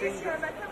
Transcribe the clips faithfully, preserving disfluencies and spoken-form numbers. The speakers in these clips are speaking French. Ouais, les surprises avec les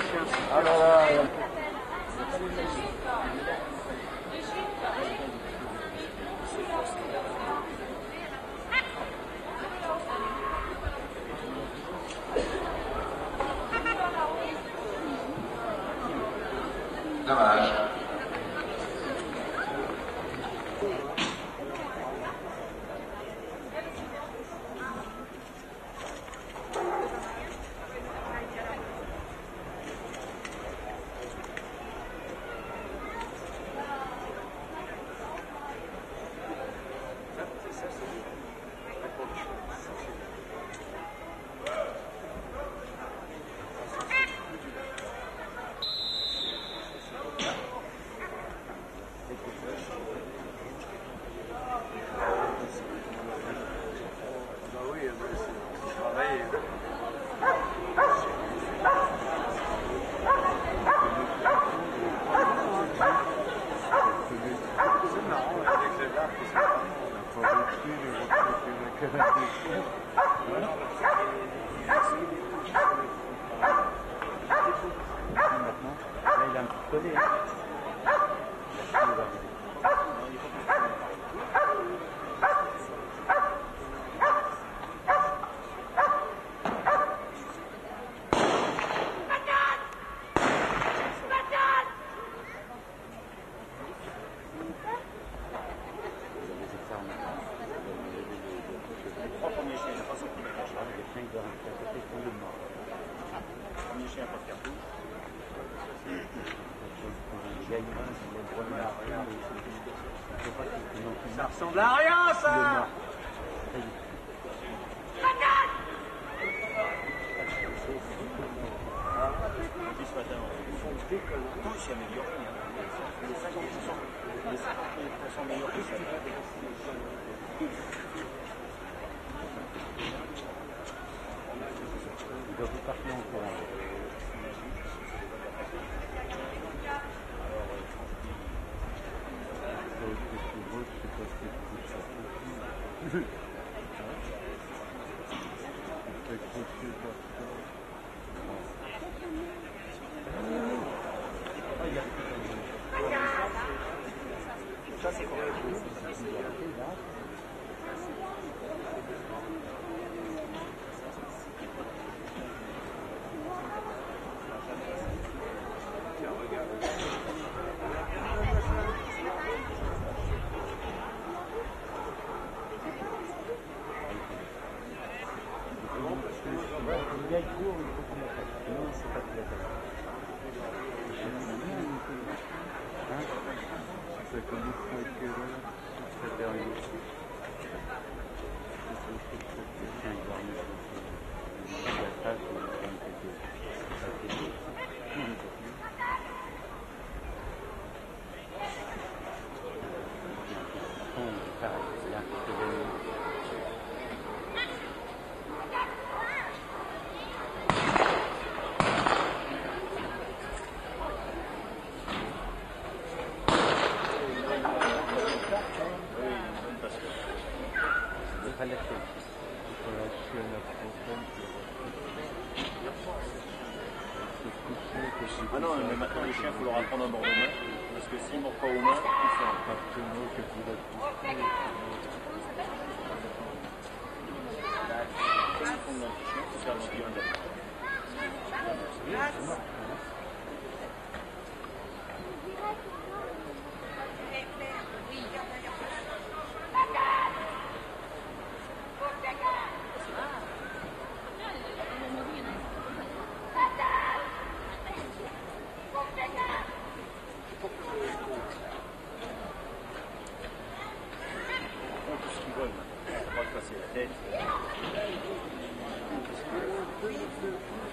chiens. Ah là là. Dommage. Ça ressemble à rien, ça! Patate! Thank you.